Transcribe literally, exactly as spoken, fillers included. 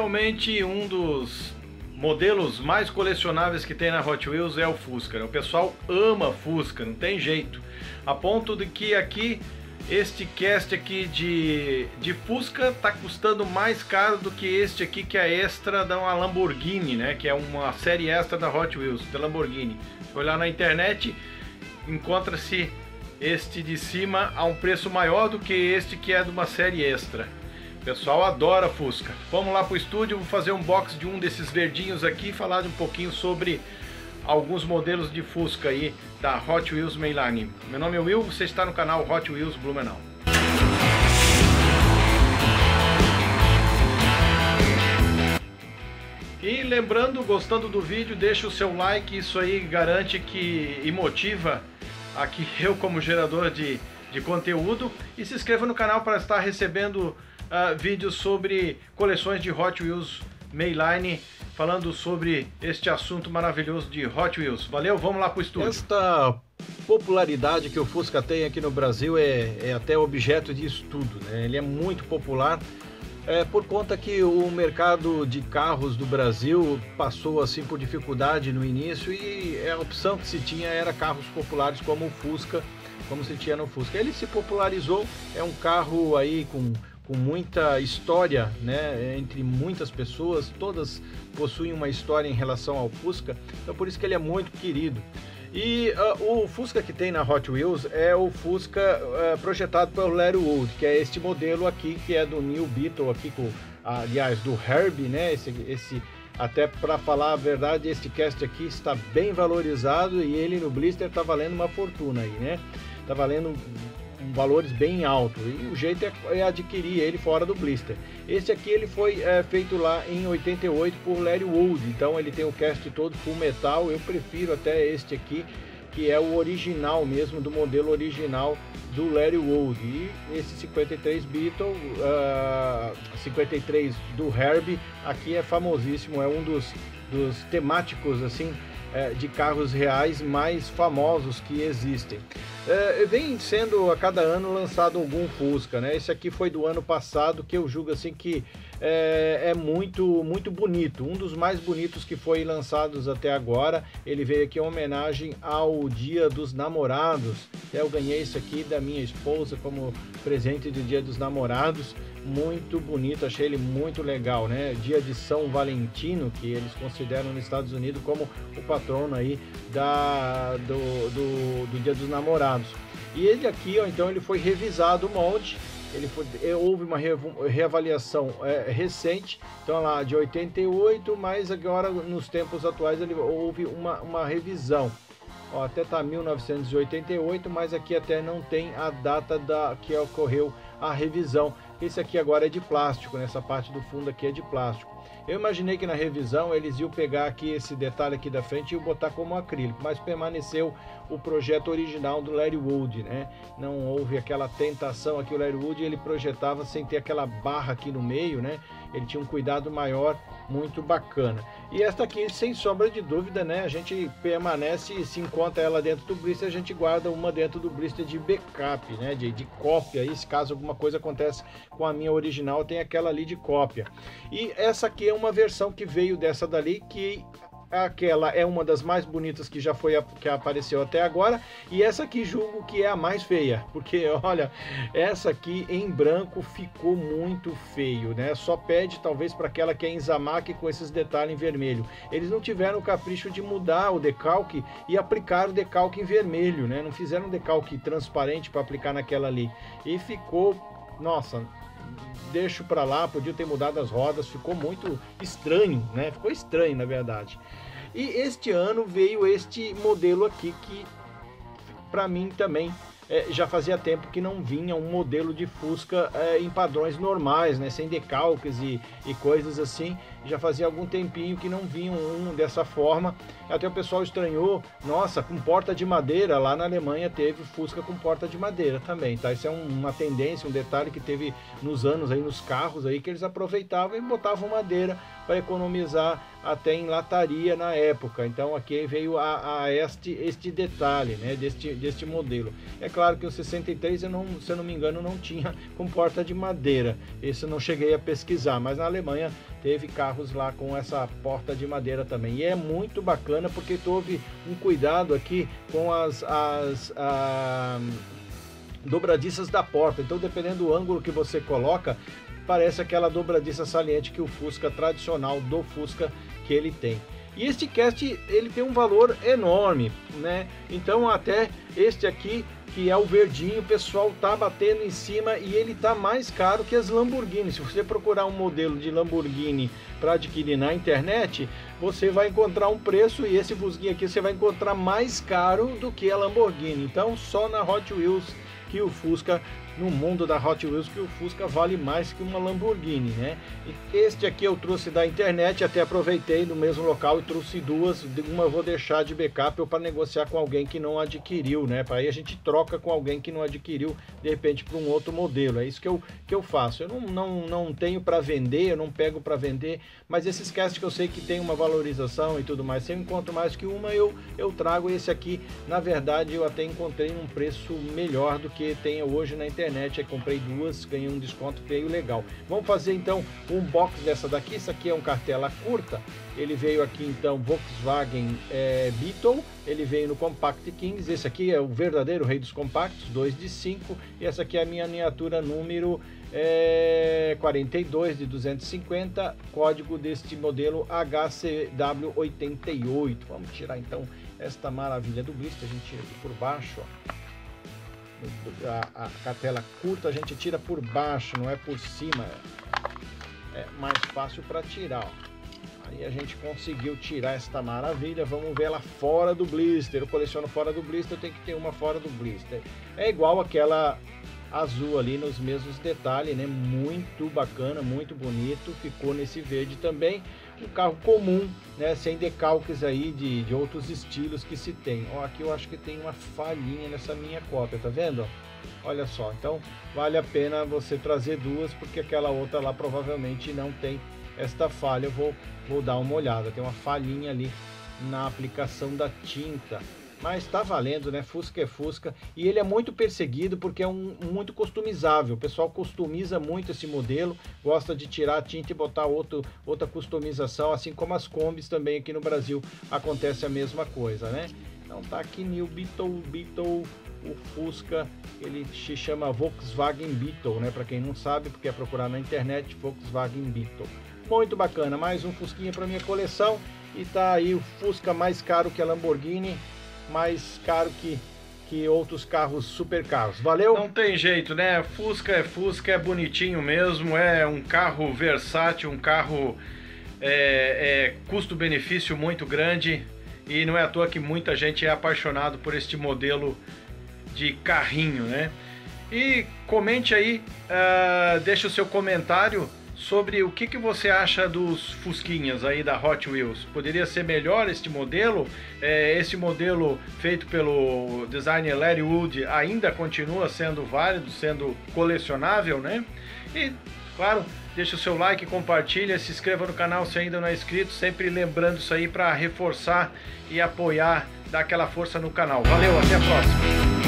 realmente um dos modelos mais colecionáveis que tem na Hot Wheels é o Fusca, né? O pessoal ama Fusca, não tem jeito, a ponto de que aqui este cast aqui de, de Fusca tá custando mais caro do que este aqui, que é extra da uma Lamborghini, né? Que é uma série extra da Hot Wheels, da Lamborghini. Se olhar na internet, encontra-se este de cima a um preço maior do que este que é de uma série extra. O pessoal adora Fusca. Vamos lá pro estúdio, vou fazer um box de um desses verdinhos aqui e falar um pouquinho sobre alguns modelos de Fusca aí da Hot Wheels Mainline. Meu nome é Will, você está no canal Hot Wheels Blumenau. E lembrando, gostando do vídeo, deixa o seu like, isso aí garante que e motiva aqui eu como gerador de, de conteúdo. E se inscreva no canal para estar recebendo Uh, vídeos sobre coleções de Hot Wheels Mainline, falando sobre este assunto maravilhoso de Hot Wheels. Valeu, vamos lá pro estúdio. Esta popularidade que o Fusca tem aqui no Brasil é, é até objeto de estudo, né? Ele é muito popular, é, por conta que o mercado de carros do Brasil passou assim por dificuldade no início, e a opção que se tinha era carros populares como o Fusca, como se tinha no Fusca. Ele se popularizou, é um carro aí com com muita história, né, entre muitas pessoas, todas possuem uma história em relação ao Fusca, então por isso que ele é muito querido. E uh, o Fusca que tem na Hot Wheels é o Fusca uh, projetado pelo Larry Wood, que é este modelo aqui, que é do New Beetle, aqui com, aliás, do Herbie, né, esse, esse até para falar a verdade, este cast aqui está bem valorizado e ele no blister está valendo uma fortuna aí, né, está valendo valores bem altos, e o jeito é adquirir ele fora do blister. Esse aqui ele foi é, feito lá em oitenta e oito por Larry Wood, então ele tem o cast todo full metal. Eu prefiro até este aqui, que é o original mesmo, do modelo original do Larry Wood. E esse cinquenta e três Beetle, uh, cinquenta e três do Herbie, aqui é famosíssimo, é um dos, dos temáticos assim de carros reais mais famosos que existem. É, vem sendo a cada ano lançado algum Fusca, né? Esse aqui foi do ano passado, que eu julgo assim que é, é muito muito bonito, um dos mais bonitos que foi lançados até agora. Ele veio aqui em homenagem ao Dia dos Namorados. Eu ganhei isso aqui da minha esposa como presente de Dia dos Namorados, muito bonito, achei ele muito legal, né? Dia de São Valentino, que eles consideram nos Estados Unidos como o patrono aí da, do, do, do Dia dos Namorados. E ele aqui, ó, então ele foi revisado o molde, ele foi, houve uma re, reavaliação é, recente, então lá de oitenta e oito, mas agora nos tempos atuais ele, houve uma, uma revisão. Ó, até tá mil novecentos e oitenta e oito, mas aqui até não tem a data da que ocorreu a revisão. Esse aqui agora é de plástico, nessa parte do fundo aqui é de plástico. Eu imaginei que na revisão eles iam pegar aqui esse detalhe aqui da frente e botar como acrílico, mas permaneceu o projeto original do Larry Wood, né? Não houve aquela tentação aqui, o Larry Wood ele projetava sem ter aquela barra aqui no meio, né? Ele tinha um cuidado maior, muito bacana. E esta aqui, sem sombra de dúvida, né? A gente permanece, se encontra ela dentro do blister, a gente guarda uma dentro do blister de backup, né? De, de cópia, e se caso alguma coisa acontece com a minha original, tem aquela ali de cópia. E essa aqui é uma versão que veio dessa dali, que aquela é uma das mais bonitas que já foi a, que apareceu até agora, e essa aqui julgo que é a mais feia, porque olha, essa aqui em branco ficou muito feio, né? Só pede talvez para aquela que é em Zamac, com esses detalhes em vermelho. Eles não tiveram o capricho de mudar o decalque e aplicar o decalque em vermelho, né? Não fizeram um decalque transparente para aplicar naquela ali, e ficou, nossa, deixo para lá, podia ter mudado as rodas, ficou muito estranho, né? Ficou estranho, na verdade. E este ano veio este modelo aqui, que para mim também é, já fazia tempo que não vinha um modelo de Fusca é, em padrões normais, né? Sem decalques e, e coisas assim, já fazia algum tempinho que não vinha um dessa forma. Até o pessoal estranhou, nossa, com porta de madeira. Lá na Alemanha teve Fusca com porta de madeira também, tá? Isso é um, uma tendência, um detalhe que teve nos anos aí, nos carros aí, que eles aproveitavam e botavam madeira para economizar até em lataria na época. Então aqui veio a, a este, este detalhe, né? Deste, deste modelo. É claro claro que o sessenta e três, eu não, se eu não me engano, não tinha com porta de madeira. Isso eu não cheguei a pesquisar, mas na Alemanha teve carros lá com essa porta de madeira também. E é muito bacana porque houve um cuidado aqui com as... as a... dobradiças da porta, então dependendo do ângulo que você coloca, parece aquela dobradiça saliente que o Fusca tradicional do Fusca que ele tem. E este cast ele tem um valor enorme, né? Então até este aqui que é o verdinho, o pessoal tá batendo em cima e ele tá mais caro que as Lamborghini. Se você procurar um modelo de Lamborghini para adquirir na internet, você vai encontrar um preço e esse Fusquinha aqui você vai encontrar mais caro do que a Lamborghini. Então só na Hot Wheels que o Fusca, no mundo da Hot Wheels, que o Fusca vale mais que uma Lamborghini, né? Este aqui eu trouxe da internet, até aproveitei no mesmo local e trouxe duas, uma eu vou deixar de backup ou para negociar com alguém que não adquiriu, né? Para aí a gente troca com alguém que não adquiriu, de repente para um outro modelo. É isso que eu, que eu faço. Eu não, não, não tenho para vender, eu não pego para vender, mas esses casts que eu sei que tem uma valorização e tudo mais, se eu encontro mais que uma, eu, eu trago esse aqui. Na verdade, eu até encontrei um preço melhor do que tem hoje na internet. Aí comprei duas, ganhei um desconto feio legal. Vamos fazer então um box dessa daqui. Isso aqui é um cartela curta. Ele veio aqui então Volkswagen é, Beetle. Ele veio no Compact Kings. Esse aqui é o verdadeiro rei dos compactos, dois de cinco. E essa aqui é a minha miniatura número é, quarenta e dois de duzentos e cinquenta. Código deste modelo H C W oitenta e oito. Vamos tirar então esta maravilha do blister. A gente tira aqui por baixo, ó. A, a cartela curta a gente tira por baixo, não é por cima, é mais fácil para tirar, ó. Aí a gente conseguiu tirar esta maravilha. Vamos ver ela fora do blister. Eu coleciono fora do blister, eu tenho que ter uma fora do blister. É igual aquela azul ali, nos mesmos detalhes, né? Muito bacana, muito bonito. Ficou nesse verde também. Um carro comum, né? Sem decalques aí de, de outros estilos que se tem. Ó, aqui eu acho que tem uma falhinha nessa minha cópia, tá vendo? Olha só, então vale a pena você trazer duas, porque aquela outra lá provavelmente não tem esta falha. Eu vou, vou dar uma olhada. Tem uma falhinha ali na aplicação da tinta. Mas tá valendo, né? Fusca é Fusca. E ele é muito perseguido porque é um muito customizável. O pessoal customiza muito esse modelo. Gosta de tirar a tinta e botar outro, outra customização. Assim como as Kombis também aqui no Brasil acontece a mesma coisa, né? Então tá aqui New Beetle, Beetle, o Fusca. Ele se chama Volkswagen Beetle, né? Pra quem não sabe, porque é procurar na internet, Volkswagen Beetle. Muito bacana. Mais um Fusquinha pra minha coleção. E tá aí o Fusca mais caro que a Lamborghini, mais caro que, que outros carros super caros. Valeu? Não tem jeito, né? Fusca é Fusca, é bonitinho mesmo, é um carro versátil, um carro é, é, custo-benefício muito grande, e não é à toa que muita gente é apaixonado por este modelo de carrinho, né? E comente aí, uh, deixa o seu comentário sobre o que, que você acha dos Fusquinhas aí da Hot Wheels. Poderia ser melhor este modelo? É, esse modelo feito pelo designer Larry Wood ainda continua sendo válido, sendo colecionável, né? E, claro, deixa o seu like, compartilha, se inscreva no canal se ainda não é inscrito, sempre lembrando isso aí para reforçar e apoiar, dar aquela força no canal. Valeu, até a próxima!